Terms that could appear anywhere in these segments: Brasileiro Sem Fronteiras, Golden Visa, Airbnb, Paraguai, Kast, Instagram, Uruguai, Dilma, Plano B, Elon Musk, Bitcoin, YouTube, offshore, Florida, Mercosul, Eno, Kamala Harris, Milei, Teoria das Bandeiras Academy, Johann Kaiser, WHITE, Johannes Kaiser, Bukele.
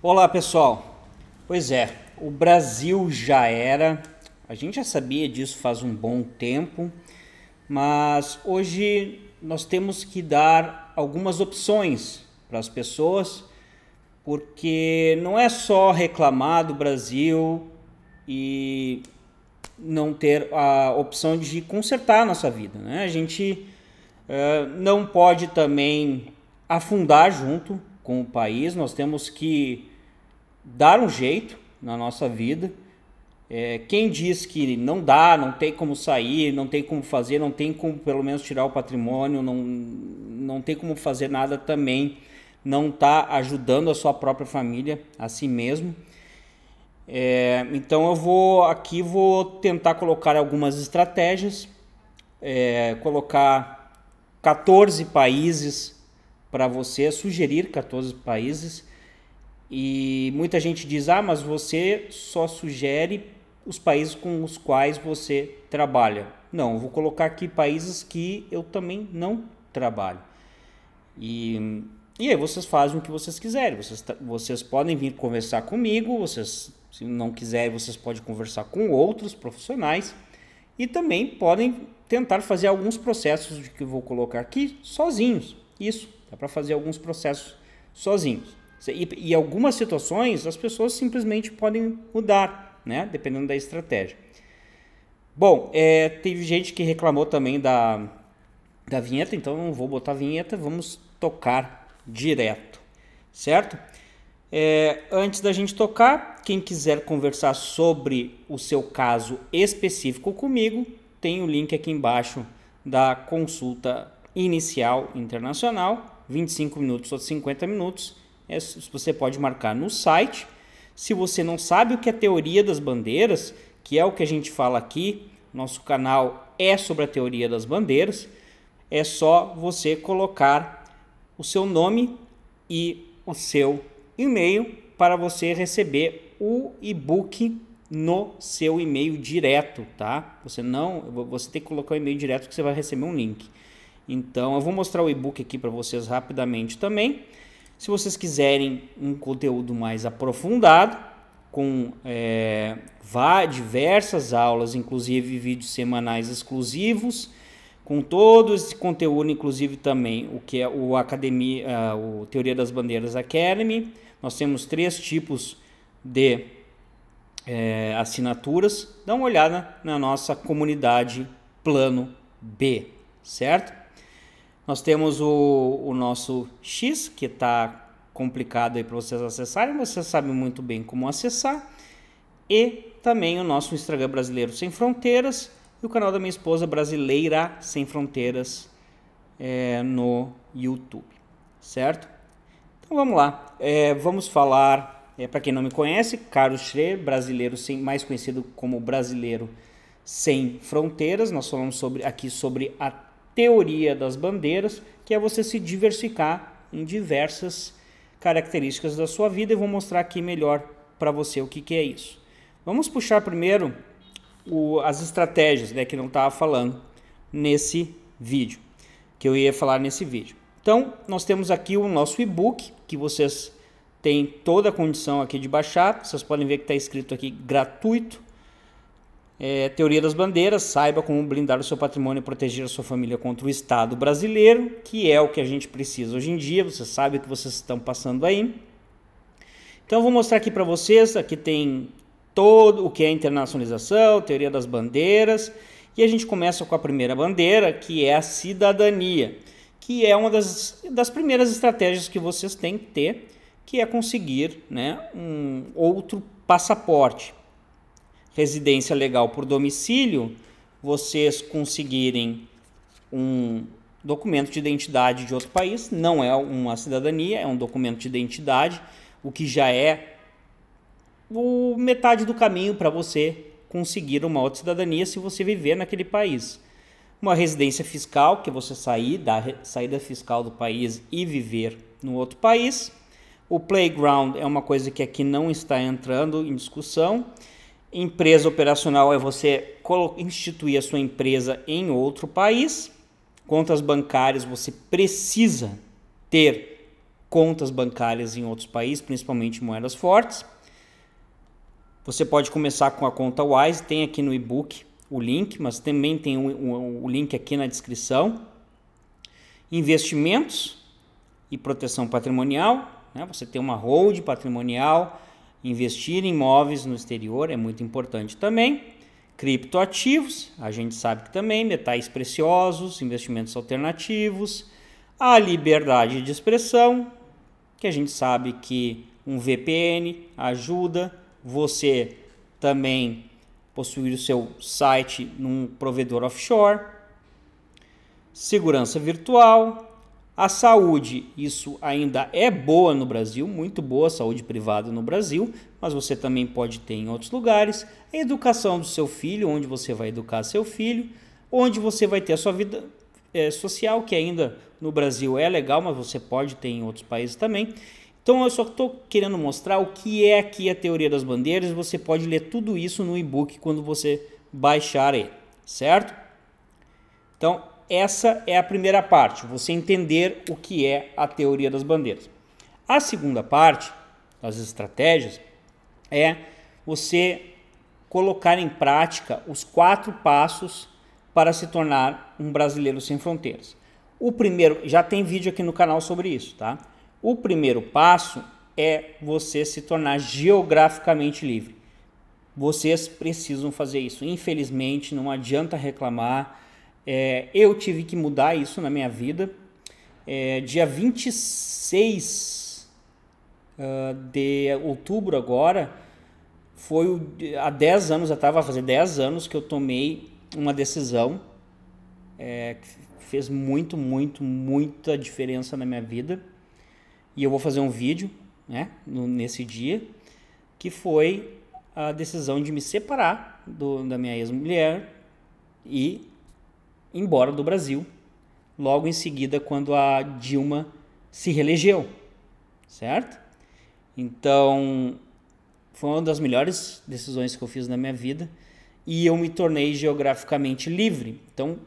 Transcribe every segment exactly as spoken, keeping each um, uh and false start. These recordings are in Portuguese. Olá pessoal, pois é, o Brasil já era, a gente já sabia disso faz um bom tempo, mas hoje nós temos que dar algumas opções para as pessoas, porque não é só reclamar do Brasil e não ter a opção de consertar a nossa vida, né? A gente uh, não pode também afundar junto com o país, nós temos que dar um jeito na nossa vida. É, quem diz que não dá, não tem como sair, não tem como fazer, não tem como pelo menos tirar o patrimônio, não, não tem como fazer nada também, não está ajudando a sua própria família, a si mesmo. É, então eu vou aqui vou tentar colocar algumas estratégias, é, colocar quatorze países para você, sugerir quatorze países, e muita gente diz, ah, mas você só sugere os países com os quais você trabalha. Não, eu vou colocar aqui países que eu também não trabalho. E, e aí vocês fazem o que vocês quiserem, vocês, vocês podem vir conversar comigo, vocês, se não quiserem, vocês podem conversar com outros profissionais, e também podem tentar fazer alguns processos que eu vou colocar aqui sozinhos, isso. Dá para fazer alguns processos sozinhos. E, e algumas situações as pessoas simplesmente podem mudar, né? Dependendo da estratégia. Bom, é, teve gente que reclamou também da, da vinheta, então não vou botar a vinheta, vamos tocar direto, certo? É, antes da gente tocar, quem quiser conversar sobre o seu caso específico comigo, tem o link aqui embaixo da consulta inicial internacional. vinte e cinco minutos ou cinquenta minutos, você pode marcar no site. Se você não sabe o que é Teoria das Bandeiras, que é o que a gente fala aqui, nosso canal é sobre a Teoria das Bandeiras, é só você colocar o seu nome e o seu e-mail para você receber o e-book no seu e-mail direto, tá? Você não, você tem que colocar o e-mail direto que você vai receber um link. Então, eu vou mostrar o e-book aqui para vocês rapidamente também. Se vocês quiserem um conteúdo mais aprofundado, com é, diversas aulas, inclusive vídeos semanais exclusivos, com todo esse conteúdo, inclusive também o que é o, Academia, o Teoria das Bandeiras Academy. Nós temos três tipos de é, assinaturas. Dá uma olhada na nossa comunidade Plano B, certo? Nós temos o, o nosso X, que está complicado aí para vocês acessarem, mas vocês sabem muito bem como acessar. E também o nosso Instagram Brasileiro Sem Fronteiras e o canal da minha esposa Brasileira Sem Fronteiras é, no YouTube, certo? Então vamos lá, é, vamos falar, é, para quem não me conhece, Carlos Schroer, brasileiro sem, mais conhecido como Brasileiro Sem Fronteiras. Nós falamos sobre, aqui sobre a Teoria das Bandeiras, que é você se diversificar em diversas características da sua vida, e vou mostrar aqui melhor para você o que, que é isso. Vamos puxar primeiro o, as estratégias, né, que não estava falando nesse vídeo, que eu ia falar nesse vídeo. Então, nós temos aqui o nosso e-book, que vocês têm toda a condição aqui de baixar, vocês podem ver que está escrito aqui gratuito. É, Teoria das Bandeiras, saiba como blindar o seu patrimônio e proteger a sua família contra o Estado brasileiro, que é o que a gente precisa hoje em dia, você sabe o que vocês estão passando aí. Então eu vou mostrar aqui para vocês, aqui tem todo o que é internacionalização, Teoria das Bandeiras, e a gente começa com a primeira bandeira, que é a cidadania, que é uma das, das primeiras estratégias que vocês têm que ter, que é conseguir, né, um outro passaporte. Residência legal por domicílio, vocês conseguirem um documento de identidade de outro país, não é uma cidadania, é um documento de identidade, o que já é o metade do caminho para você conseguir uma outra cidadania se você viver naquele país. Uma residência fiscal, que é você sair da saída fiscal do país e viver no outro país. O playground é uma coisa que aqui não está entrando em discussão. Empresa operacional é você instituir a sua empresa em outro país. Contas bancárias, você precisa ter contas bancárias em outros países, principalmente moedas fortes. Você pode começar com a conta Wise, tem aqui no e-book o link, mas também tem um, um, o link aqui na descrição. Investimentos e proteção patrimonial, né? Você tem uma hold patrimonial, investir em imóveis no exterior é muito importante também. Criptoativos, a gente sabe que também, metais preciosos, investimentos alternativos, a liberdade de expressão, que a gente sabe que um V P N ajuda você também possuir o seu site num provedor offshore, segurança virtual, a saúde, isso ainda é boa no Brasil, muito boa a saúde privada no Brasil, mas você também pode ter em outros lugares, a educação do seu filho, onde você vai educar seu filho, onde você vai ter a sua vida é, social, que ainda no Brasil é legal, mas você pode ter em outros países também. Então eu só estou querendo mostrar o que é aqui a Teoria das Bandeiras, você pode ler tudo isso no e-book quando você baixar ele, certo? Então essa é a primeira parte, você entender o que é a Teoria das Bandeiras. A segunda parte das estratégias é você colocar em prática os quatro passos para se tornar um brasileiro sem fronteiras. O primeiro, já tem vídeo aqui no canal sobre isso, tá? O primeiro passo é você se tornar geograficamente livre. Vocês precisam fazer isso. Infelizmente, não adianta reclamar. É, eu tive que mudar isso na minha vida. É, dia vinte e seis uh, de outubro agora, foi o, há dez anos, já estava a fazer dez anos que eu tomei uma decisão é, que fez muito, muito, muita diferença na minha vida. E eu vou fazer um vídeo, né, nesse dia, que foi a decisão de me separar do, da minha ex-mulher e ir embora do Brasil, logo em seguida quando a Dilma se reelegeu, certo? Então, foi uma das melhores decisões que eu fiz na minha vida e eu me tornei geograficamente livre. Então,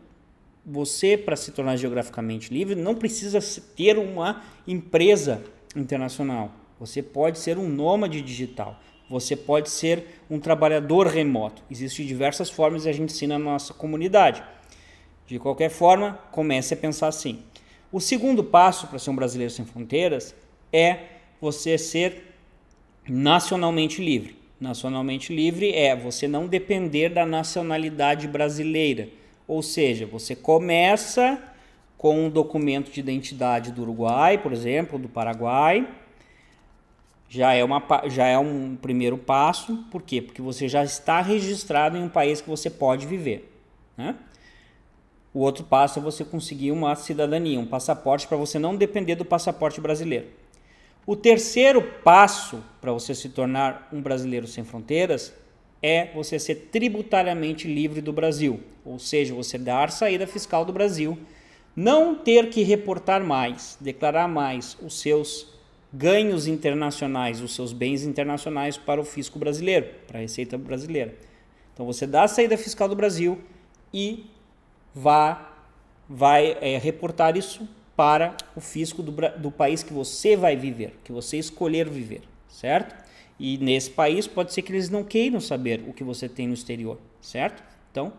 você, para se tornar geograficamente livre, não precisa ter uma empresa internacional. Você pode ser um nômade digital. Você pode ser um trabalhador remoto. Existem diversas formas e a gente ensina na nossa comunidade. De qualquer forma, comece a pensar assim. O segundo passo para ser um brasileiro sem fronteiras é você ser nacionalmente livre. Nacionalmente livre é você não depender da nacionalidade brasileira. Ou seja, você começa com um documento de identidade do Uruguai, por exemplo, do Paraguai. Já é, uma, já é um primeiro passo. Por quê? Porque você já está registrado em um país que você pode viver, né? O outro passo é você conseguir uma cidadania, um passaporte, para você não depender do passaporte brasileiro. O terceiro passo para você se tornar um brasileiro sem fronteiras é você ser tributariamente livre do Brasil, ou seja, você dar saída fiscal do Brasil, não ter que reportar mais, declarar mais os seus ganhos internacionais, os seus bens internacionais para o fisco brasileiro, para a Receita brasileira. Então você dá a saída fiscal do Brasil e vai, vai é, reportar isso para o fisco do, do país que você vai viver, que você escolher viver, certo? E nesse país pode ser que eles não queiram saber o que você tem no exterior, certo? Então,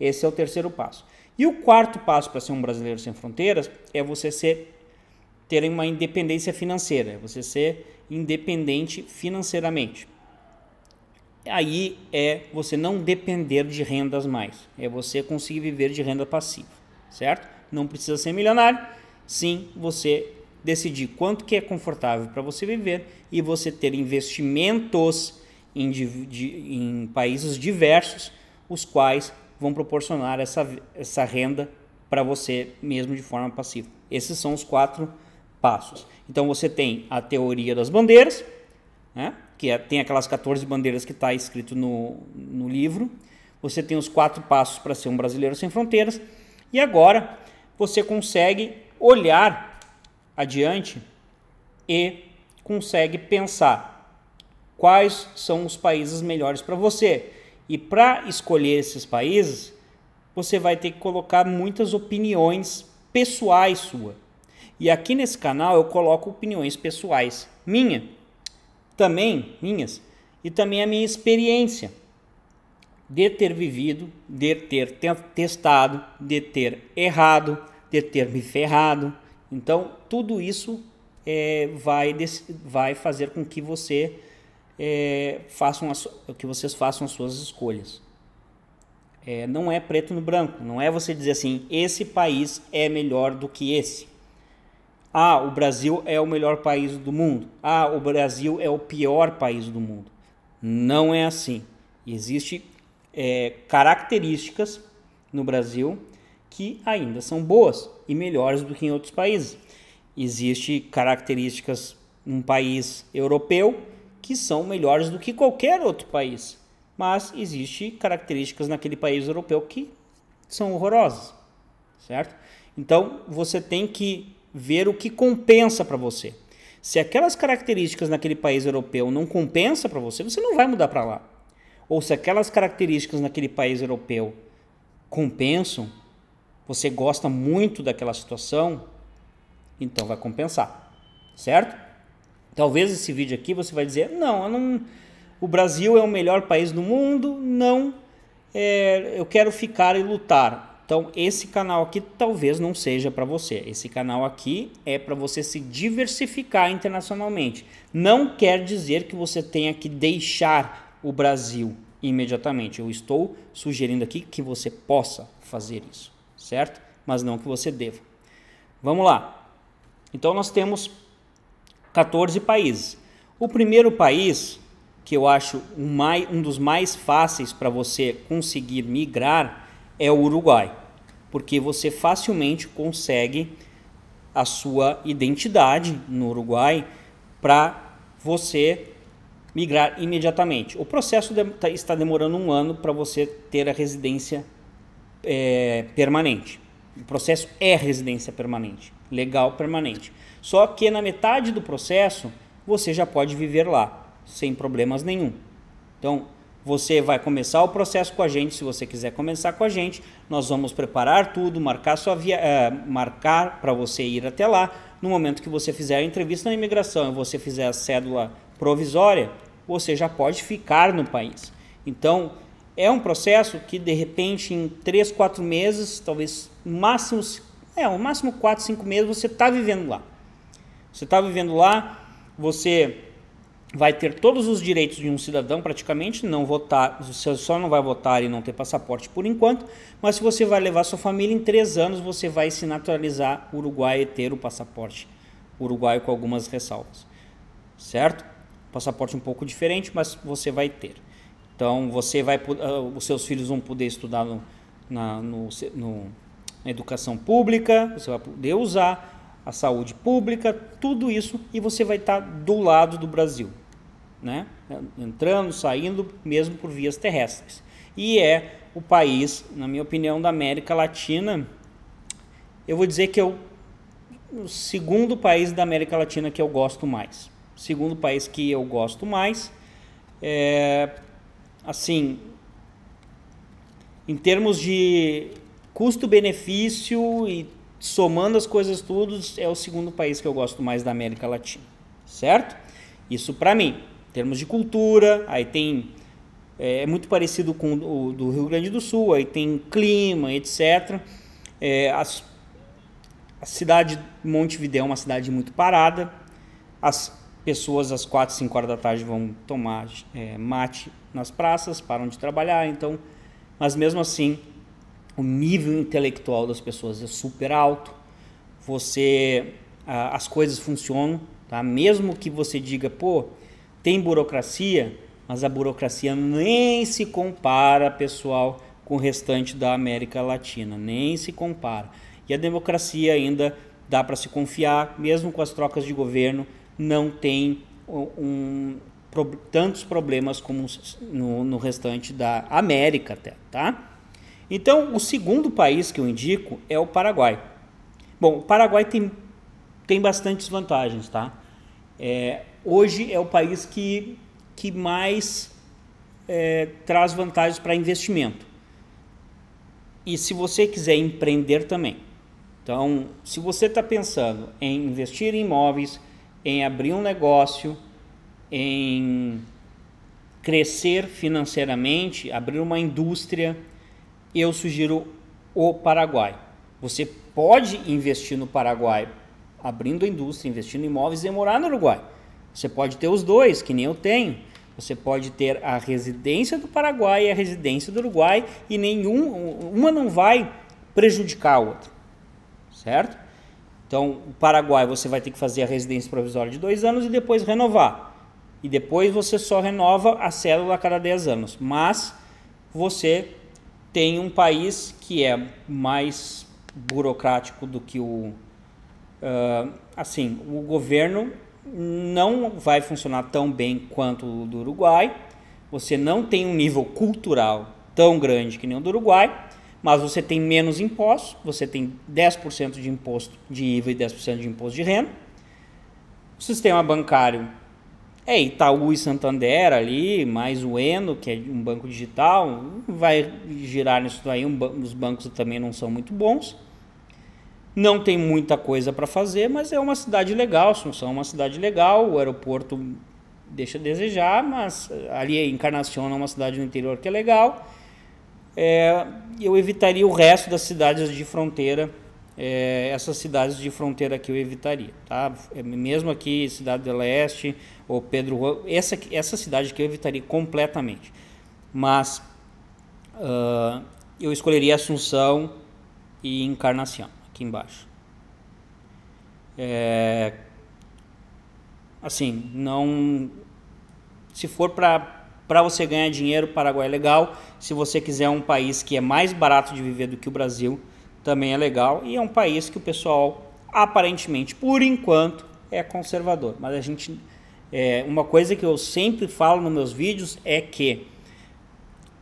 esse é o terceiro passo. E o quarto passo para ser um brasileiro sem fronteiras é você ser, ter uma independência financeira, é você ser independente financeiramente. Aí é você não depender de rendas mais, é você conseguir viver de renda passiva, certo? Não precisa ser milionário, sim, você decidir quanto que é confortável para você viver e você ter investimentos em, de, em países diversos, os quais vão proporcionar essa, essa renda para você mesmo de forma passiva. Esses são os quatro passos. Então você tem a Teoria das Bandeiras, né, que é, tem aquelas quatorze bandeiras que está escrito no, no livro. Você tem os quatro passos para ser um brasileiro sem fronteiras. E agora você consegue olhar adiante e consegue pensar quais são os países melhores para você. E para escolher esses países, você vai ter que colocar muitas opiniões pessoais sua. E aqui nesse canal eu coloco opiniões pessoais, minha, também minhas, e também a minha experiência de ter vivido, de ter testado, de ter errado, de ter me ferrado. Então, tudo isso é, vai, vai fazer com que você é, façam as, que vocês façam as suas escolhas. É, não é preto no branco, não é você dizer assim, esse país é melhor do que esse. Ah, o Brasil é o melhor país do mundo. Ah, o Brasil é o pior país do mundo. Não é assim. Existem é, características no Brasil que ainda são boas e melhores do que em outros países. Existem características num país europeu que são melhores do que qualquer outro país. Mas existem características naquele país europeu que são horrorosas, certo? Então, você tem que ver o que compensa para você. Se aquelas características naquele país europeu não compensam para você, você não vai mudar para lá. Ou se aquelas características naquele país europeu compensam, você gosta muito daquela situação, então vai compensar, certo? Talvez esse vídeo aqui você vai dizer, não, eu não... o Brasil é o melhor país do mundo, não, é, eu quero ficar e lutar. Então, esse canal aqui talvez não seja para você. Esse canal aqui é para você se diversificar internacionalmente. Não quer dizer que você tenha que deixar o Brasil imediatamente. Eu estou sugerindo aqui que você possa fazer isso, certo? Mas não que você deva. Vamos lá. Então, nós temos quatorze países. O primeiro país... que eu acho um, mais, um dos mais fáceis para você conseguir migrar, é o Uruguai. Porque você facilmente consegue a sua identidade no Uruguai para você migrar imediatamente. O processo de, tá, está demorando um ano para você ter a residência é, permanente. O processo é residência permanente, legal permanente. Só que na metade do processo você já pode viver lá. Sem problemas nenhum. Então, você vai começar o processo com a gente, se você quiser começar com a gente, nós vamos preparar tudo, marcar sua via, eh, marcar para você ir até lá. No momento que você fizer a entrevista na imigração e você fizer a cédula provisória, você já pode ficar no país. Então, é um processo que de repente em três, quatro meses, talvez máximo, é, o máximo quatro, cinco meses, você está vivendo lá. Você está vivendo lá, você... vai ter todos os direitos de um cidadão praticamente, não votar, você só não vai votar e não ter passaporte por enquanto, mas se você vai levar sua família em três anos, você vai se naturalizar uruguaio e ter o passaporte uruguaio com algumas ressalvas, certo? Passaporte um pouco diferente, mas você vai ter. Então, você vai, os seus filhos vão poder estudar no, na, no, no, na educação pública, você vai poder usar a saúde pública, tudo isso, e você vai estar do lado do Brasil. Né? Entrando, saindo, mesmo por vias terrestres. E é o país, na minha opinião, da América Latina, eu vou dizer que é o segundo país da América Latina que eu gosto mais. Segundo país que eu gosto mais, é, assim, em termos de custo-benefício e somando as coisas tudo, é o segundo país que eu gosto mais da América Latina, certo? Isso para mim. Em termos de cultura, aí tem, é muito parecido com o do Rio Grande do Sul, aí tem clima, etcétera. É, as, a cidade de Montevidéu é uma cidade muito parada, as pessoas às quatro, cinco horas da tarde vão tomar é, mate nas praças, param de trabalhar, então, mas mesmo assim, o nível intelectual das pessoas é super alto, você, a, as coisas funcionam, tá? Mesmo que você diga, pô, tem burocracia, mas a burocracia nem se compara, pessoal, com o restante da América Latina, nem se compara. E a democracia ainda dá para se confiar, mesmo com as trocas de governo, não tem um, um, tantos problemas como no, no restante da América até, tá? Então, o segundo país que eu indico é o Paraguai. Bom, o Paraguai tem, tem bastantes vantagens, tá? É, hoje é o país que, que mais é, traz vantagens para investimento. E se você quiser empreender também, Então, se você está pensando em investir em imóveis, em abrir um negócio, em crescer financeiramente, abrir uma indústria, eu sugiro o Paraguai. Você pode investir no Paraguai abrindo a indústria, investindo em imóveis e morar no Uruguai. Você pode ter os dois, que nem eu tenho. Você pode ter a residência do Paraguai e a residência do Uruguai e nenhum, uma não vai prejudicar a outra, certo? Então, o Paraguai você vai ter que fazer a residência provisória de dois anos e depois renovar. E depois você só renova a cédula a cada dez anos. Mas você tem um país que é mais burocrático do que o... Uh, assim, o governo não vai funcionar tão bem quanto o do Uruguai. Você não tem um nível cultural tão grande que nem o do Uruguai, mas você tem menos impostos. Você tem dez por cento de imposto de I V A e dez por cento de imposto de renda. O sistema bancário é Itaú e Santander ali, mais o Eno, que é um banco digital. Vai girar nisso daí, um, os bancos também não são muito bons. Não tem muita coisa para fazer, mas é uma cidade legal, Assunção é uma cidade legal, o aeroporto deixa a desejar, mas ali Encarnação é uma cidade no interior que é legal. É, eu evitaria o resto das cidades de fronteira, é, essas cidades de fronteira que eu evitaria, tá? Mesmo aqui, Cidade do Leste, ou Pedro, essa, essa cidade que eu evitaria completamente. Mas uh, eu escolheria Assunção e Encarnação. Aqui embaixo, é, assim, não, se for para para você ganhar dinheiro, o Paraguai é legal. Se você quiser um país que é mais barato de viver do que o Brasil, também é legal. E é um país que o pessoal, aparentemente, por enquanto, é conservador. Mas a gente, é, uma coisa que eu sempre falo nos meus vídeos é que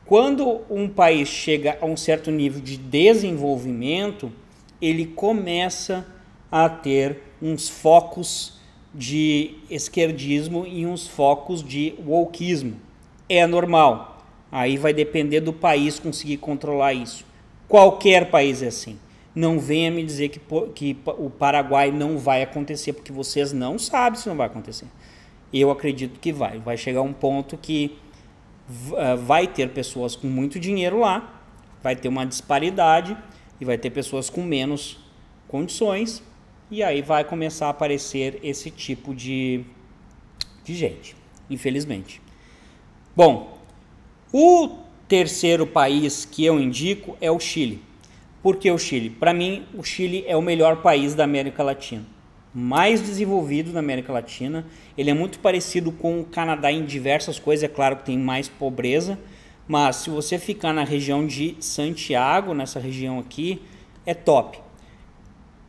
quando um país chega a um certo nível de desenvolvimento, ele começa a ter uns focos de esquerdismo e uns focos de wokeismo. É normal. Aí vai depender do país conseguir controlar isso. Qualquer país é assim. Não venha me dizer que, que o Paraguai não vai acontecer, porque vocês não sabem se não vai acontecer. Eu acredito que vai. Vai chegar um ponto que vai ter pessoas com muito dinheiro lá, vai ter uma disparidade, e vai ter pessoas com menos condições, e aí vai começar a aparecer esse tipo de, de gente, infelizmente. Bom, o terceiro país que eu indico é o Chile. Por que o Chile? Para mim, o Chile é o melhor país da América Latina, mais desenvolvido na América Latina. Ele é muito parecido com o Canadá em diversas coisas, é claro que tem mais pobreza, mas se você ficar na região de Santiago, nessa região aqui, é top.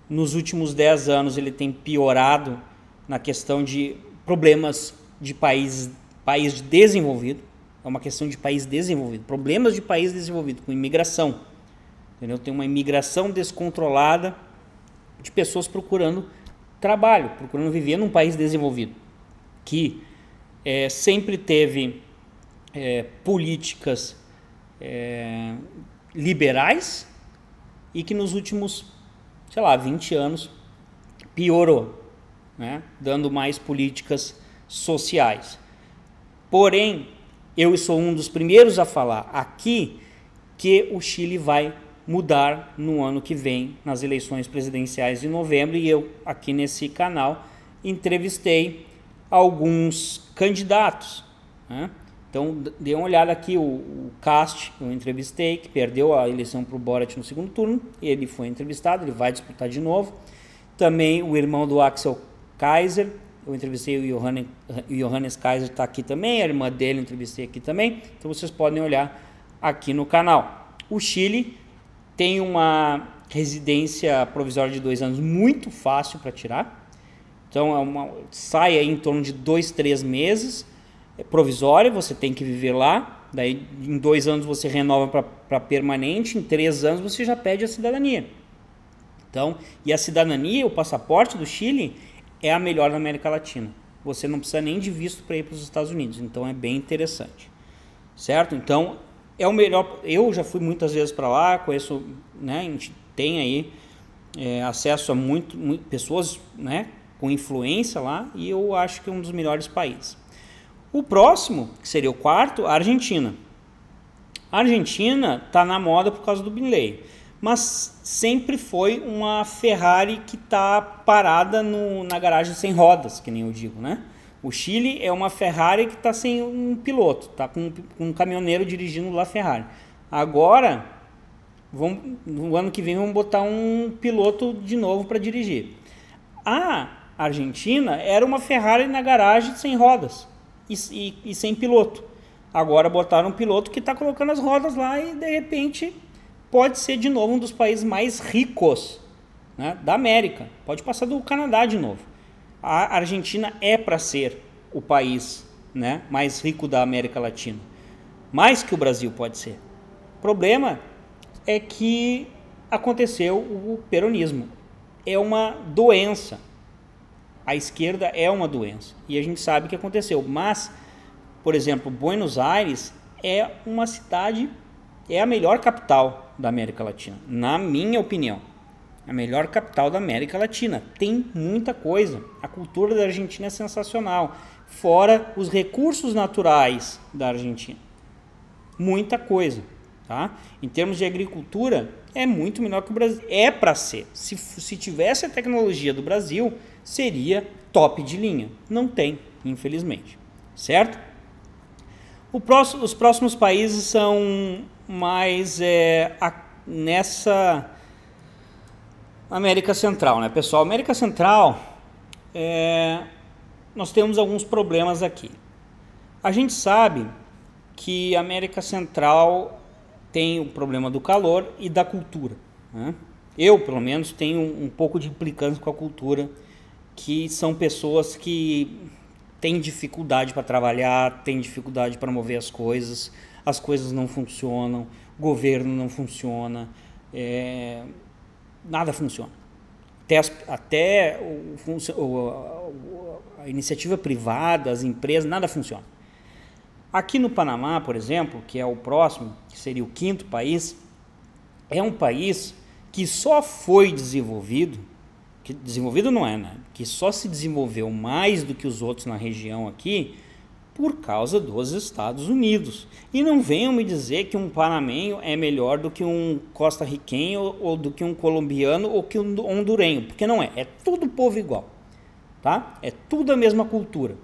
Nos últimos dez anos ele tem piorado na questão de problemas de país, país desenvolvido. É uma questão de país desenvolvido. Problemas de país desenvolvido com imigração. Entendeu? Tem uma imigração descontrolada de pessoas procurando trabalho, procurando viver num país desenvolvido. Que é, sempre teve... É, políticas é, liberais e que nos últimos, sei lá, vinte anos piorou, né? Dando mais políticas sociais. Porém, eu sou um dos primeiros a falar aqui que o Chile vai mudar no ano que vem, nas eleições presidenciais de novembro, e eu aqui nesse canal entrevistei alguns candidatos, né? Então, dê uma olhada aqui, o, o Kast, eu entrevistei, que perdeu a eleição para o Boric no segundo turno, ele foi entrevistado, ele vai disputar de novo. Também o irmão do Axel Kaiser, eu entrevistei o Johann, o Johannes Kaiser está aqui também, a irmã dele eu entrevistei aqui também, então vocês podem olhar aqui no canal. O Chile tem uma residência provisória de dois anos muito fácil para tirar, então é uma, sai aí em torno de dois, três meses, é provisória, você tem que viver lá, daí em dois anos você renova para permanente, em três anos você já pede a cidadania. Então, e a cidadania, o passaporte do Chile, é a melhor da América Latina. Você não precisa nem de visto para ir para os Estados Unidos, então é bem interessante. Certo? Então, é o melhor, eu já fui muitas vezes para lá, conheço, né, a gente tem aí é, acesso a muito, muito, pessoas, né, com influência lá, e eu acho que é um dos melhores países. O próximo, que seria o quarto, a Argentina. A Argentina está na moda por causa do Milei, mas sempre foi uma Ferrari que está parada no, na garagem sem rodas, que nem eu digo, né? O Chile é uma Ferrari que está sem um piloto, está com, com um caminhoneiro dirigindo lá a Ferrari. Agora, vamos, no ano que vem, vamos botar um piloto de novo para dirigir. A Argentina era uma Ferrari na garagem sem rodas e, e, e sem piloto. Agora botaram um piloto que está colocando as rodas lá e, de repente, pode ser de novo um dos países mais ricos, né, da América. Pode passar do Canadá de novo. A Argentina é para ser o país, né, mais rico da América Latina. Mais que o Brasil pode ser. O problema é que aconteceu o peronismo. É uma doença. A esquerda é uma doença. E a gente sabe o que aconteceu. Mas, por exemplo, Buenos Aires é uma cidade, é a melhor capital da América Latina. Na minha opinião. A melhor capital da América Latina. Tem muita coisa. A cultura da Argentina é sensacional. Fora os recursos naturais da Argentina. Muita coisa. Tá? Em termos de agricultura, é muito melhor que o Brasil. É para ser. Se, se tivesse a tecnologia do Brasil, seria top de linha. Não tem, infelizmente. Certo? O próximo, os próximos países são mais é, a, nessa... América Central, né, pessoal? América Central, é... nós temos alguns problemas aqui. A gente sabe que a América Central tem o problema do calor e da cultura, né? Eu, pelo menos, tenho um pouco de implicância com a cultura, que são pessoas que têm dificuldade para trabalhar, têm dificuldade para mover as coisas, as coisas não funcionam, o governo não funciona, é... nada funciona. Até, as, até o, o, a iniciativa privada, as empresas, nada funciona. Aqui no Panamá, por exemplo, que é o próximo, que seria o quinto país, é um país que só foi desenvolvido, que desenvolvido não é, né? Que só se desenvolveu mais do que os outros na região aqui por causa dos Estados Unidos. E não venham me dizer que um panamenho é melhor do que um costarriquenho ou do que um colombiano ou que um hondurenho, porque não é. É tudo povo igual, tá? É tudo a mesma cultura.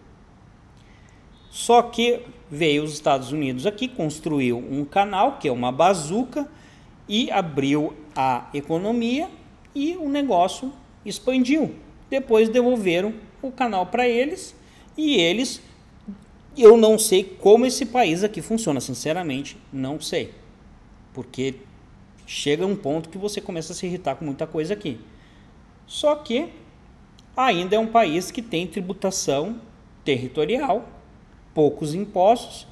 Só que veio os Estados Unidos aqui, construiu um canal, que é uma bazuca, e abriu a economia e o negócio expandiu. Depois devolveram o canal para eles e eles... Eu não sei como esse país aqui funciona, sinceramente, não sei. Porque chega um ponto que você começa a se irritar com muita coisa aqui. Só que ainda é um país que tem tributação territorial, poucos impostos,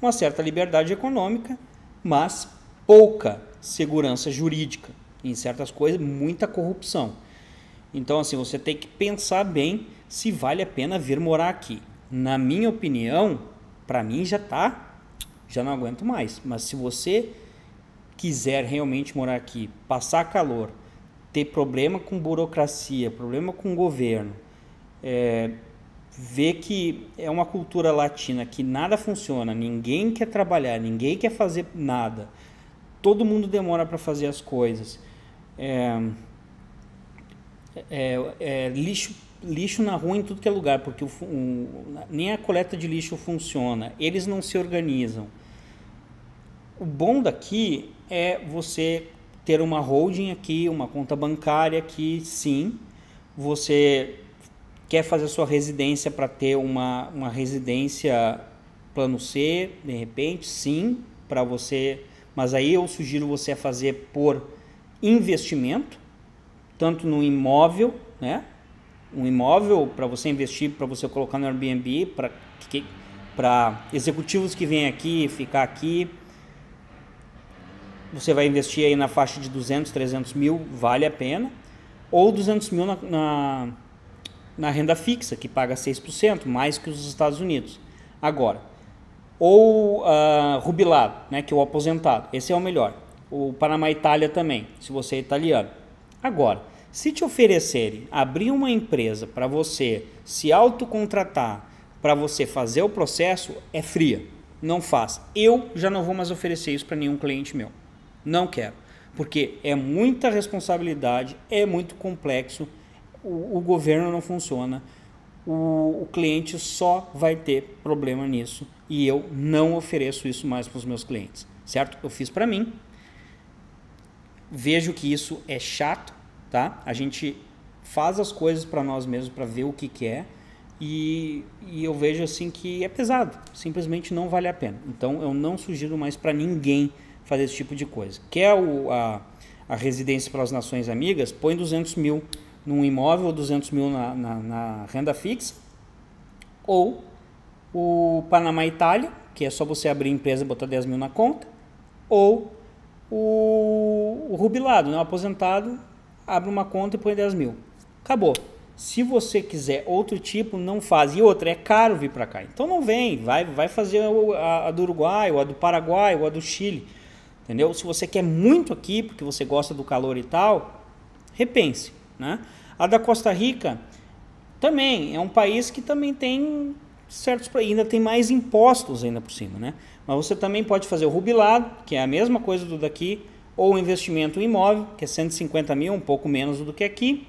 uma certa liberdade econômica, mas pouca segurança jurídica. Em certas coisas, muita corrupção. Então, assim, você tem que pensar bem se vale a pena vir morar aqui. Na minha opinião, para mim já tá, já não aguento mais. Mas se você quiser realmente morar aqui, passar calor, ter problema com burocracia, problema com governo, é, ver que é uma cultura latina que nada funciona, ninguém quer trabalhar, ninguém quer fazer nada, todo mundo demora para fazer as coisas, é, é, é lixo lixo na rua em tudo que é lugar, porque o, o, nem a coleta de lixo funciona, eles não se organizam. O bom daqui é você ter uma holding aqui, uma conta bancária aqui, sim, você quer fazer a sua residência para ter uma, uma residência plano C, de repente, sim, para você, mas aí eu sugiro você fazer por investimento, tanto no imóvel, né? Um imóvel para você investir, para você colocar no Airbnb, para executivos que vêm aqui, ficar aqui. Você vai investir aí na faixa de duzentos, trezentos mil, vale a pena. Ou duzentos mil na, na, na renda fixa, que paga seis por cento, mais que os Estados Unidos. Agora, ou uh, rubilado, né, que é o aposentado, esse é o melhor. O Panamá e Itália também, se você é italiano. Agora, se te oferecerem abrir uma empresa para você se autocontratar, para você fazer o processo, é fria. Não faz. Eu já não vou mais oferecer isso para nenhum cliente meu. Não quero. Porque é muita responsabilidade, é muito complexo, o, o governo não funciona, o, o cliente só vai ter problema nisso e eu não ofereço isso mais para os meus clientes, certo? Eu fiz para mim, vejo que isso é chato, tá? A gente faz as coisas para nós mesmos para ver o que, que é e, e eu vejo assim que é pesado, simplesmente não vale a pena. Então eu não sugiro mais para ninguém fazer esse tipo de coisa. Quer o, a, a residência para as nações amigas? Põe duzentos mil num imóvel, duzentos mil na, na, na renda fixa, ou o Panamá Itália, que é só você abrir empresa e botar dez mil na conta, ou o, o rubilado, né? O aposentado, abre uma conta e põe dez mil. Acabou. Se você quiser outro tipo, não faz. E outra, é caro vir para cá. Então não vem, vai, vai fazer a, a do Uruguai, ou a do Paraguai, ou a do Chile. Entendeu? Se você quer muito aqui, porque você gosta do calor e tal, repense, né? A da Costa Rica também é um país que também tem certos, ainda tem mais impostos ainda por cima, né? Mas você também pode fazer o rubilado, que é a mesma coisa do daqui, ou o investimento em imóvel, que é cento e cinquenta mil, um pouco menos do que aqui,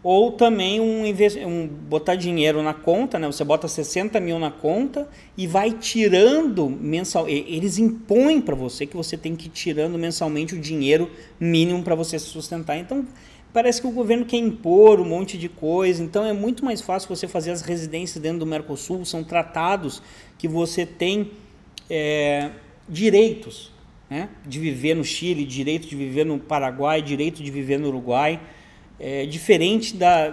ou também um, um botar dinheiro na conta, né? Você bota sessenta mil na conta e vai tirando mensal. Eles impõem para você que você tem que ir tirando mensalmente o dinheiro mínimo para você se sustentar. Então parece que o governo quer impor um monte de coisa. Então é muito mais fácil você fazer as residências dentro do Mercosul. São tratados que você tem é, direitos, né? De viver no Chile, direito de viver no Paraguai, direito de viver no Uruguai. É diferente da...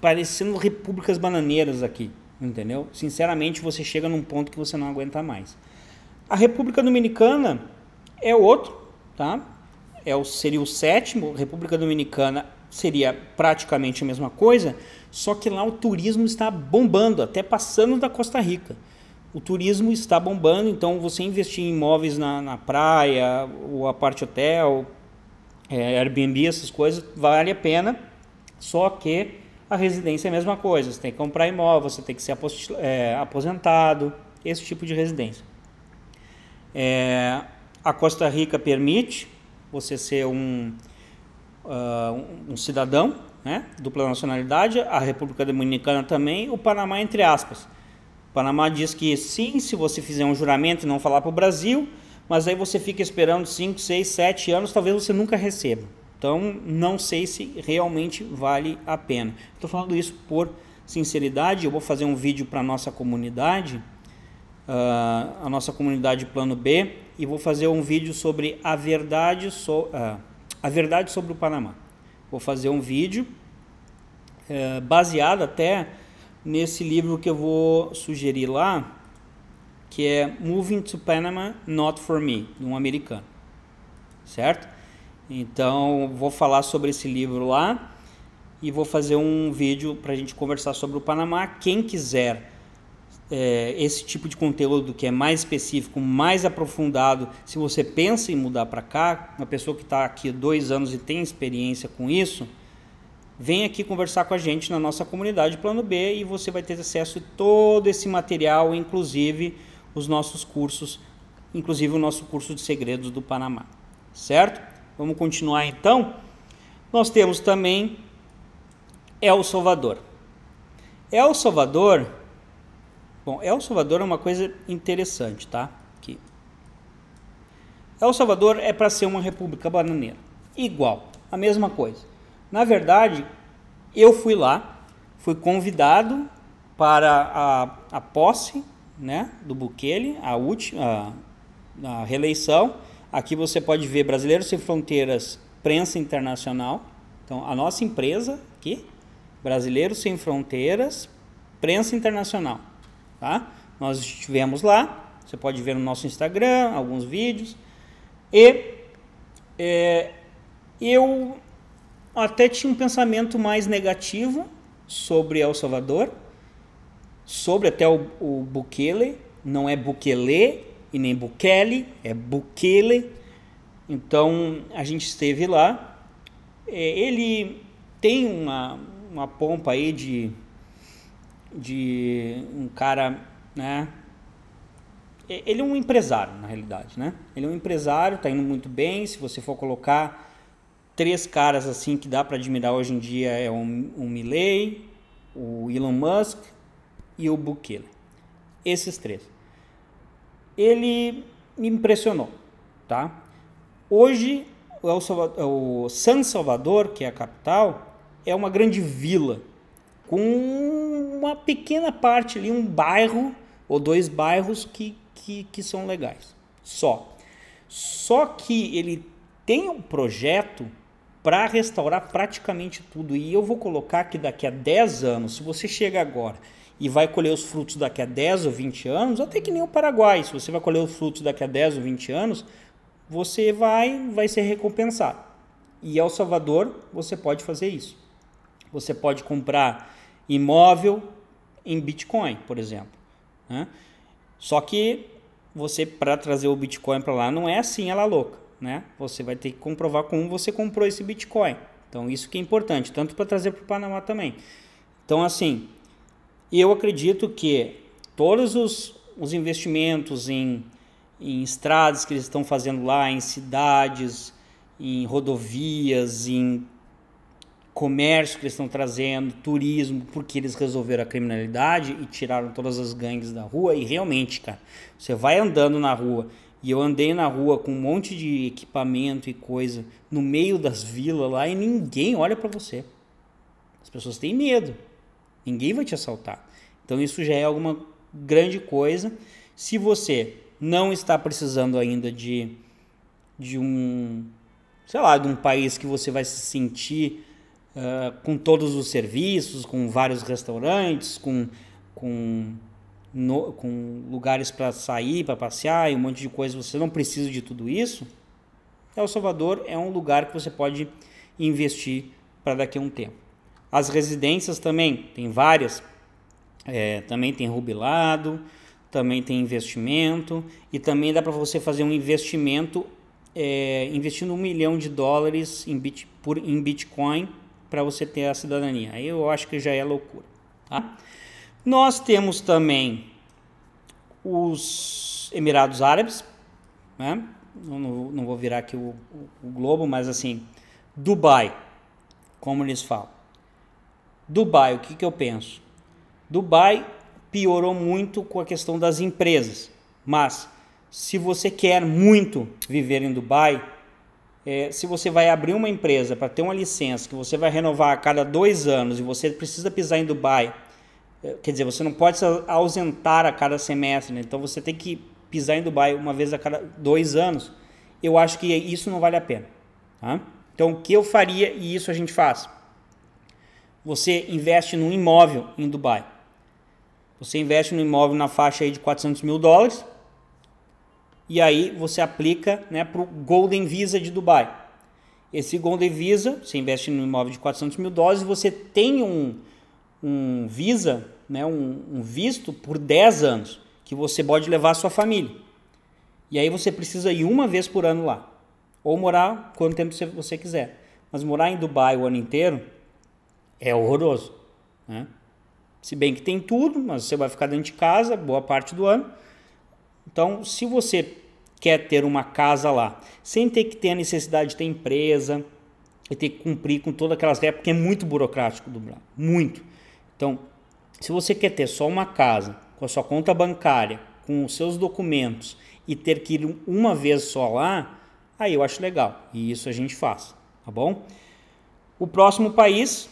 parecendo repúblicas bananeiras aqui, entendeu? Sinceramente, você chega num ponto que você não aguenta mais. A República Dominicana é outro, tá? É o, seria o sétimo. A República Dominicana seria praticamente a mesma coisa, só que lá o turismo está bombando, até passando da Costa Rica. O turismo está bombando, então você investir em imóveis na, na praia, ou a parte hotel... É, Airbnb, essas coisas, vale a pena, só que a residência é a mesma coisa, você tem que comprar imóvel, você tem que ser é, aposentado, esse tipo de residência. É, a Costa Rica permite você ser um, uh, um cidadão, né, dupla nacionalidade, a República Dominicana também, o Panamá entre aspas. O Panamá diz que sim, se você fizer um juramento e não falar para o Brasil... Mas aí você fica esperando cinco, seis, sete anos, talvez você nunca receba. Então, não sei se realmente vale a pena. Estou falando isso por sinceridade, eu vou fazer um vídeo para a nossa comunidade, uh, a nossa comunidade Plano B, e vou fazer um vídeo sobre a verdade, so, uh, a verdade sobre o Panamá. Vou fazer um vídeo uh, baseado até nesse livro que eu vou sugerir lá, que é Moving to Panama, Not For Me, de um americano, certo? Então, vou falar sobre esse livro lá e vou fazer um vídeo para a gente conversar sobre o Panamá. Quem quiser é, esse tipo de conteúdo que é mais específico, mais aprofundado, se você pensa em mudar para cá, uma pessoa que está aqui há dois anos e tem experiência com isso, vem aqui conversar com a gente na nossa comunidade Plano B e você vai ter acesso a todo esse material, inclusive... os nossos cursos, inclusive o nosso curso de segredos do Panamá, certo? Vamos continuar então? Nós temos também El Salvador. El Salvador, bom, El Salvador é uma coisa interessante, tá? Aqui. El Salvador é para ser uma república bananeira, igual, a mesma coisa. Na verdade, eu fui lá, fui convidado para a, a posse, né, do Bukele, a última a, a reeleição. Aqui você pode ver Brasileiro Sem Fronteiras, Prensa Internacional. Então, a nossa empresa aqui, Brasileiro Sem Fronteiras, Prensa Internacional. Tá? Nós estivemos lá, você pode ver no nosso Instagram, alguns vídeos. E é, eu até tinha um pensamento mais negativo sobre El Salvador, sobre até o, o Bukele, não é Bukele e nem Bukele, é Bukele. Então a gente esteve lá, ele tem uma, uma pompa aí de, de um cara, né? Ele é um empresário, na realidade, né? Ele é um empresário, tá indo muito bem. Se você for colocar três caras assim que dá para admirar hoje em dia, é o Milei, o Elon Musk e o Bukele. Esses três. Ele me impressionou, tá? Hoje, o, Salvador, o San Salvador, que é a capital, é uma grande vila com uma pequena parte ali, um bairro ou dois bairros que, que, que são legais, só. Só que ele tem um projeto para restaurar praticamente tudo. E eu vou colocar que daqui a dez anos, se você chega agora e vai colher os frutos daqui a dez ou vinte anos, até que nem o Paraguai, se você vai colher os frutos daqui a dez ou vinte anos, você vai, vai ser recompensado. E El Salvador, você pode fazer isso. Você pode comprar imóvel em Bitcoin, por exemplo, né? Só que você, para trazer o Bitcoin para lá, não é assim, ela é louca, né? Você vai ter que comprovar como você comprou esse Bitcoin. Então, isso que é importante, tanto para trazer para o Panamá também. Então, assim, eu acredito que todos os, os investimentos em, em estradas que eles estão fazendo lá, em cidades, em rodovias, em comércio que eles estão trazendo, turismo, porque eles resolveram a criminalidade e tiraram todas as gangues da rua. E realmente, cara, você vai andando na rua, e eu andei na rua com um monte de equipamento e coisa no meio das vilas lá, e ninguém olha para você. As pessoas têm medo, ninguém vai te assaltar. Então isso já é alguma grande coisa. Se você não está precisando ainda de, de um, sei lá, de um país que você vai se sentir Uh, com todos os serviços, com vários restaurantes, com, com, no, com lugares para sair, para passear e um monte de coisa, você não precisa de tudo isso. El Salvador é um lugar que você pode investir para daqui a um tempo. As residências também, tem várias, é, também tem rubilado, também tem investimento, e também dá para você fazer um investimento, é, investindo um milhão de dólares em, bit, por, em Bitcoin, para você ter a cidadania. Aí eu acho que já é loucura, tá? Nós temos também os Emirados Árabes, né? Não, não vou virar aqui o, o, o globo, mas assim, Dubai, como eles falam. Dubai, o que, que eu penso? Dubai piorou muito com a questão das empresas, mas se você quer muito viver em Dubai, É, se você vai abrir uma empresa para ter uma licença que você vai renovar a cada dois anos e você precisa pisar em Dubai, quer dizer, você não pode se ausentar a cada semestre, né? Então você tem que pisar em Dubai uma vez a cada dois anos, eu acho que isso não vale a pena, tá? Então o que eu faria, e isso a gente faz, você investe num imóvel em Dubai, você investe num imóvel na faixa aí de quatrocentos mil dólares, e aí você aplica, né, para o Golden Visa de Dubai. Esse Golden Visa, você investe num imóvel de quatrocentos mil dólares, você tem um, um visa, né, um, um visto por dez anos, que você pode levar a sua família. E aí você precisa ir uma vez por ano lá, ou morar quanto tempo você quiser. Mas morar em Dubai o ano inteiro é horroroso, né? Se bem que tem tudo, mas você vai ficar dentro de casa boa parte do ano. Então, se você quer ter uma casa lá, sem ter que ter a necessidade de ter empresa e ter que cumprir com todas aquelas regras, porque é muito burocrático do Brasil, muito. Então, se você quer ter só uma casa, com a sua conta bancária, com os seus documentos e ter que ir uma vez só lá, aí eu acho legal, e isso a gente faz, tá bom? O próximo país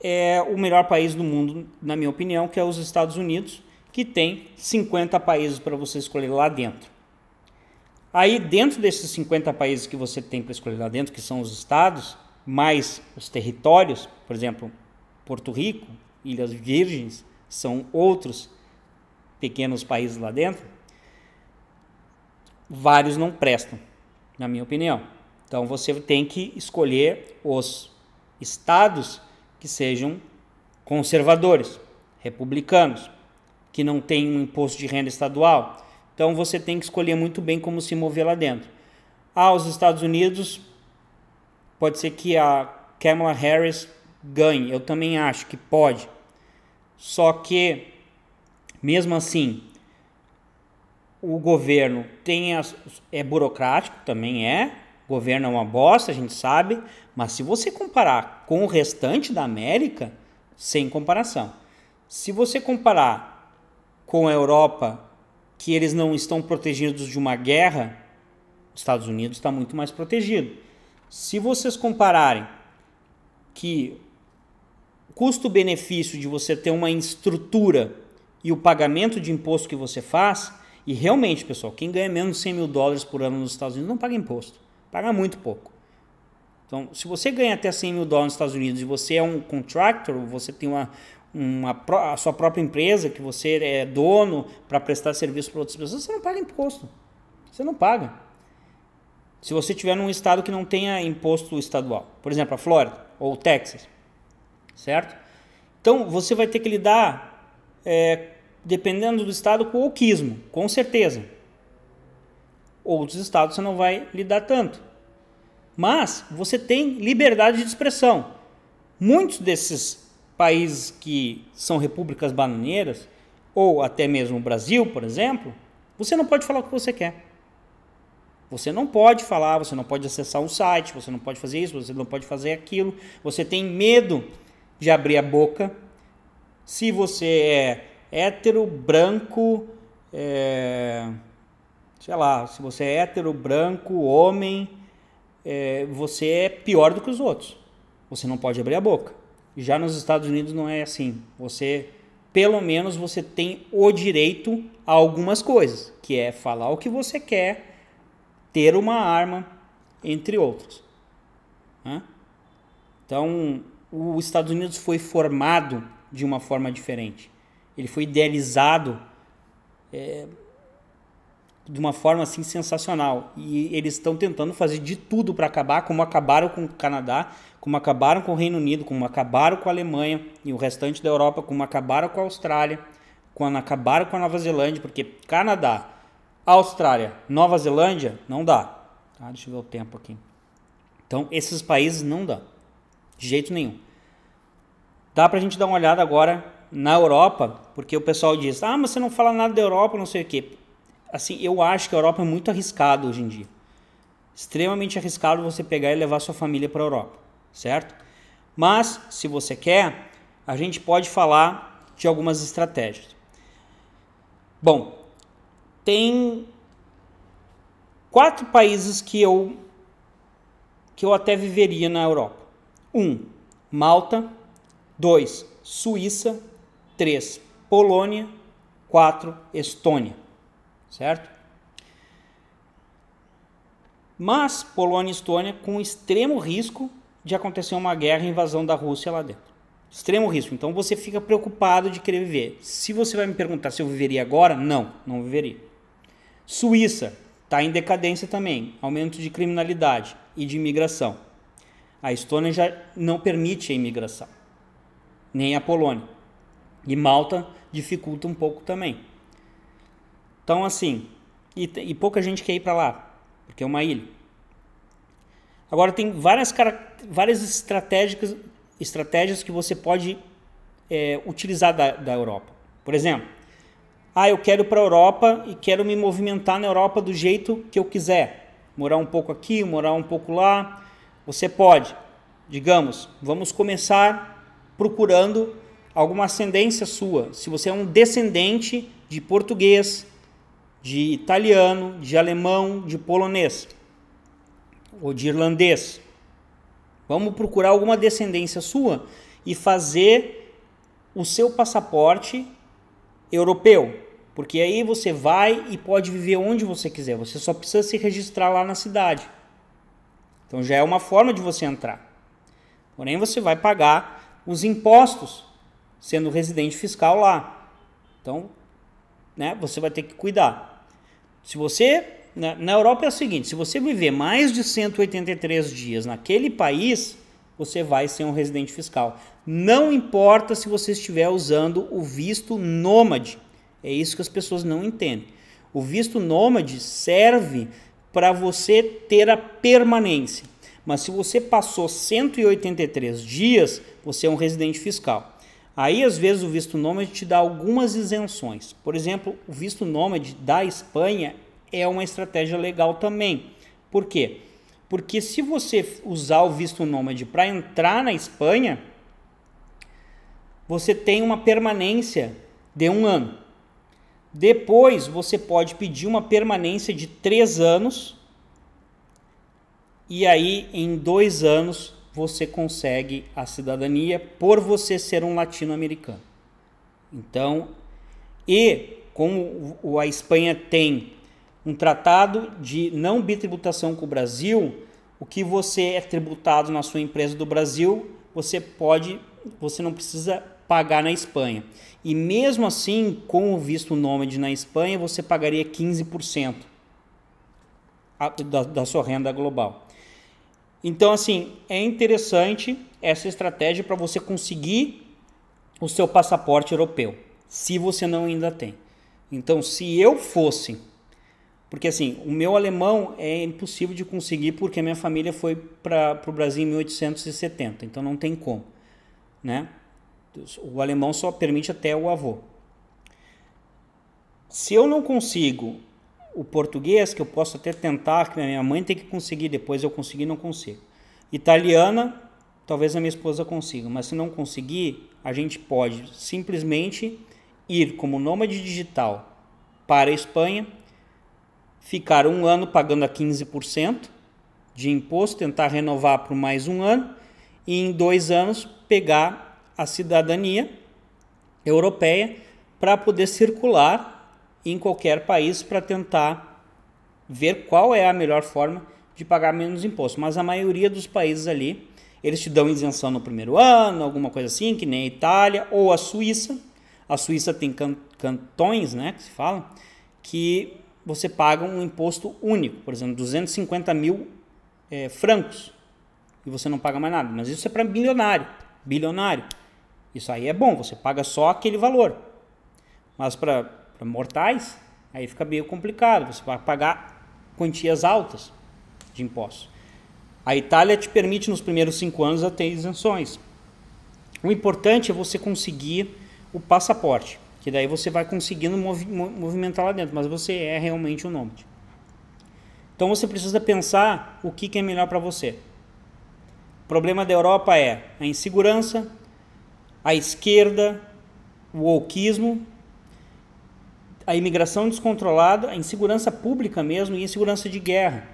é o melhor país do mundo, na minha opinião, que é os Estados Unidos, que tem cinquenta países para você escolher lá dentro. Aí dentro desses cinquenta países que você tem para escolher lá dentro, que são os estados, mais os territórios, por exemplo, Porto Rico, Ilhas Virgens, são outros pequenos países lá dentro, vários não prestam, na minha opinião. Então você tem que escolher os estados que sejam conservadores, republicanos, que não tem um imposto de renda estadual. Então você tem que escolher muito bem como se mover lá dentro. Ah, os Estados Unidos Pode ser que a Kamala Harris ganhe. Eu também acho que pode. Só que, mesmo assim, o governo tem as, é burocrático, também é. O governo é uma bosta, a gente sabe. Mas se você comparar com o restante da América, sem comparação. Se você comparar com a Europa, que eles não estão protegidos de uma guerra, os Estados Unidos está muito mais protegido. Se vocês compararem que o custo-benefício de você ter uma estrutura e o pagamento de imposto que você faz, e realmente, pessoal, quem ganha menos de cem mil dólares por ano nos Estados Unidos não paga imposto, paga muito pouco. Então, se você ganha até cem mil dólares nos Estados Unidos e você é um contractor, você tem uma, uma a sua própria empresa, que você é dono para prestar serviço para outras pessoas, você não paga imposto, você não paga. Se você tiver num estado que não tenha imposto estadual, por exemplo, a Flórida ou o Texas, certo? Então, você vai ter que lidar, é, dependendo do estado, com o wokeismo, com certeza. Outros estados você não vai lidar tanto. Mas você tem liberdade de expressão. Muitos desses países que são repúblicas bananeiras, ou até mesmo o Brasil, por exemplo, você não pode falar o que você quer. Você não pode falar, você não pode acessar um site, você não pode fazer isso, você não pode fazer aquilo. Você tem medo de abrir a boca. Se você é hétero, branco, é... sei lá, se você é hétero, branco, homem... É, você é pior do que os outros. Você não pode abrir a boca. Já nos Estados Unidos não é assim. Você, pelo menos, você tem o direito a algumas coisas, que é falar o que você quer, ter uma arma, entre outros. Hã? Então, os Estados Unidos foi formado de uma forma diferente. Ele foi idealizado é, de uma forma assim sensacional, e eles estão tentando fazer de tudo para acabar, como acabaram com o Canadá, como acabaram com o Reino Unido, como acabaram com a Alemanha e o restante da Europa, como acabaram com a Austrália, como acabaram com a Nova Zelândia, porque Canadá, Austrália, Nova Zelândia, não dá. Ah, deixa eu ver o tempo aqui. Então, esses países não dá, de jeito nenhum. Dá pra gente dar uma olhada agora na Europa, porque o pessoal diz, ah, mas você não fala nada da Europa, não sei o quê. Assim, eu acho que a Europa é muito arriscado hoje em dia. Extremamente arriscado você pegar e levar sua família para a Europa, certo? Mas, se você quer, a gente pode falar de algumas estratégias. Bom, tem quatro países que eu, que eu até viveria na Europa. Um, Malta. Dois, Suíça. Três, Polônia. Quatro, Estônia. Certo? Mas Polônia e Estônia com extremo risco de acontecer uma guerra e invasão da Rússia lá dentro. Extremo risco. Então você fica preocupado de querer viver. Se você vai me perguntar se eu viveria agora, não, não viveria. Suíça está em decadência também, aumento de criminalidade e de imigração. A Estônia já não permite a imigração, nem a Polônia. E Malta dificulta um pouco também. Então, assim, e, e pouca gente quer ir para lá, porque é uma ilha. Agora, tem várias, várias estratégias, estratégias que você pode é, utilizar da, da Europa. Por exemplo, ah, eu quero ir para a Europa e quero me movimentar na Europa do jeito que eu quiser. Morar um pouco aqui, morar um pouco lá. Você pode, digamos, vamos começar procurando alguma ascendência sua. Se você é um descendente de português, de italiano, de alemão, de polonês ou de irlandês. Vamos procurar alguma descendência sua e fazer o seu passaporte europeu, porque aí você vai e pode viver onde você quiser, você só precisa se registrar lá na cidade. Então já é uma forma de você entrar. Porém você vai pagar os impostos sendo residente fiscal lá. Então, né, você vai ter que cuidar. Se você, né, na Europa é o seguinte, se você viver mais de cento e oitenta e três dias naquele país, você vai ser um residente fiscal. Não importa se você estiver usando o visto nômade. É isso que as pessoas não entendem. O visto nômade serve para você ter a permanência. Mas se você passou cento e oitenta e três dias, você é um residente fiscal. Aí, às vezes, o visto nômade te dá algumas isenções. Por exemplo, o visto nômade da Espanha é uma estratégia legal também. Por quê? Porque se você usar o visto nômade para entrar na Espanha, você tem uma permanência de um ano. Depois, você pode pedir uma permanência de três anos. E aí, em dois anos, você consegue a cidadania por você ser um latino-americano. Então, e como a Espanha tem um tratado de não bitributação com o Brasil, o que você é tributado na sua empresa do Brasil, você pode, você não precisa pagar na Espanha. E mesmo assim, com o visto nômade na Espanha, você pagaria quinze por cento da, da sua renda global. Então, assim, é interessante essa estratégia para você conseguir o seu passaporte europeu, se você não ainda tem. Então, se eu fosse... Porque, assim, o meu alemão é impossível de conseguir porque minha família foi para o Brasil em mil oitocentos e setenta, então não tem como, né? O alemão só permite até o avô. Se eu não consigo... O português, que eu posso até tentar, que minha mãe tem que conseguir, depois eu consegui, não consigo. Italiana, talvez a minha esposa consiga, mas se não conseguir, a gente pode simplesmente ir como nômade digital para a Espanha, ficar um ano pagando a quinze por cento de imposto, tentar renovar por mais um ano e em dois anos pegar a cidadania europeia para poder circular em qualquer país para tentar ver qual é a melhor forma de pagar menos imposto. Mas a maioria dos países ali, eles te dão isenção no primeiro ano, alguma coisa assim, que nem a Itália ou a Suíça. A Suíça tem can cantões, né, que se fala, que você paga um imposto único, por exemplo, duzentos e cinquenta mil é, francos, e você não paga mais nada. Mas isso é para bilionário, bilionário. Isso aí é bom, você paga só aquele valor. Mas para... para mortais, aí fica meio complicado, você vai pagar quantias altas de impostos. A Itália te permite nos primeiros cinco anos até isenções. O importante é você conseguir o passaporte, que daí você vai conseguindo movi movimentar lá dentro, mas você é realmente um nômade. Então você precisa pensar o que, que é melhor para você. O problema da Europa é a insegurança, a esquerda, o wokeismo, a imigração descontrolada, a insegurança pública mesmo e a insegurança de guerra.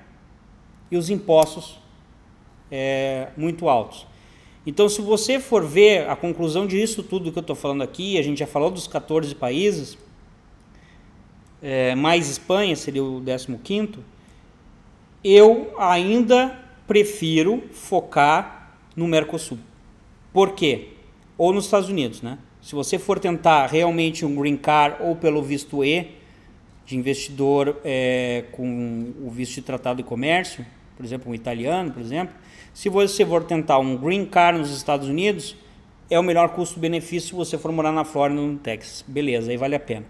E os impostos é, muito altos. Então, se você for ver a conclusão disso tudo que eu estou falando aqui, a gente já falou dos quatorze países, é, mais Espanha seria o décimo quinto, eu ainda prefiro focar no Mercosul. Por quê? Ou nos Estados Unidos, né? Se você for tentar realmente um green card ou pelo visto E, de investidor é, com o visto de tratado de comércio, por exemplo, um italiano, por exemplo, se você for tentar um green card nos Estados Unidos, é o melhor custo-benefício se você for morar na Flórida ou no Texas. Beleza, aí vale a pena.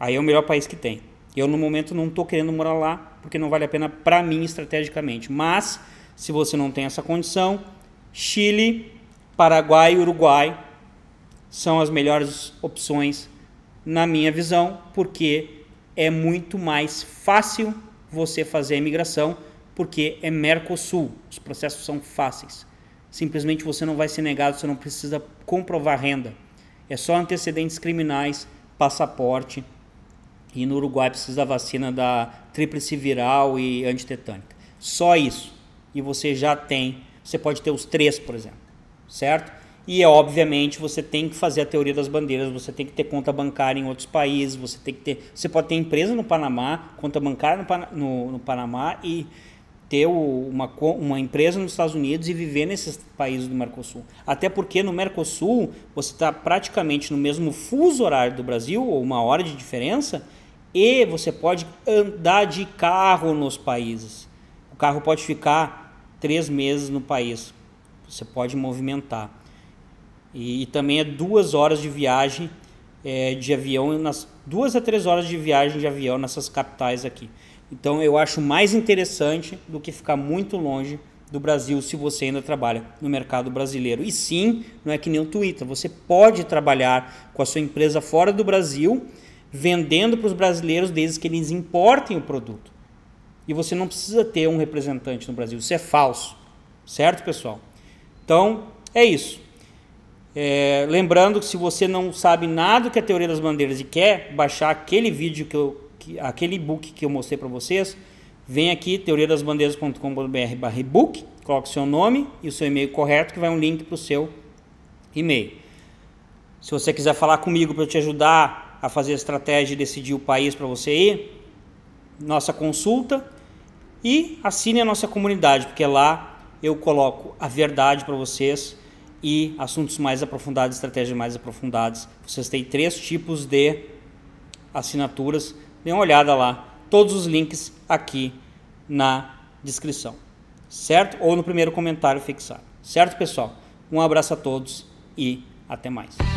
Aí é o melhor país que tem. Eu, no momento, não estou querendo morar lá, porque não vale a pena para mim estrategicamente. Mas, se você não tem essa condição, Chile, Paraguai e Uruguai são as melhores opções, na minha visão, porque é muito mais fácil você fazer a imigração, porque é Mercosul, os processos são fáceis. Simplesmente você não vai ser negado, você não precisa comprovar renda. É só antecedentes criminais, passaporte, e no Uruguai precisa da vacina da tríplice viral e antitetânica. Só isso. E você já tem, você pode ter os três, por exemplo, certo? E, obviamente, você tem que fazer a teoria das bandeiras, você tem que ter conta bancária em outros países, você tem que ter... Você pode ter empresa no Panamá, conta bancária no, Pan, no, no Panamá e ter o, uma, uma empresa nos Estados Unidos e viver nesses países do Mercosul. Até porque no Mercosul você está praticamente no mesmo fuso horário do Brasil, ou uma hora de diferença, e você pode andar de carro nos países. O carro pode ficar três meses no país, você pode movimentar. E, e também é duas horas de viagem é, de avião, nas, duas a três horas de viagem de avião nessas capitais aqui. Então eu acho mais interessante do que ficar muito longe do Brasil se você ainda trabalha no mercado brasileiro. E sim, não é que nem o Twitter, você pode trabalhar com a sua empresa fora do Brasil, vendendo para os brasileiros desde que eles importem o produto. E você não precisa ter um representante no Brasil, isso é falso, certo, pessoal? Então, é isso. É, lembrando que se você não sabe nada do que é a Teoria das Bandeiras e quer baixar aquele vídeo, que eu, que, aquele e-book que eu mostrei para vocês, vem aqui, teoria das bandeiras ponto com ponto br barra e-book, coloque seu nome e o seu e-mail correto, que vai um link para o seu e-mail. Se você quiser falar comigo para eu te ajudar a fazer a estratégia e decidir o país para você ir, nossa consulta, e assine a nossa comunidade, porque lá eu coloco a verdade para vocês e assuntos mais aprofundados, estratégias mais aprofundadas. Vocês têm três tipos de assinaturas. Dê uma olhada lá. Todos os links aqui na descrição, certo? Ou no primeiro comentário fixado. Certo, pessoal? Um abraço a todos e até mais.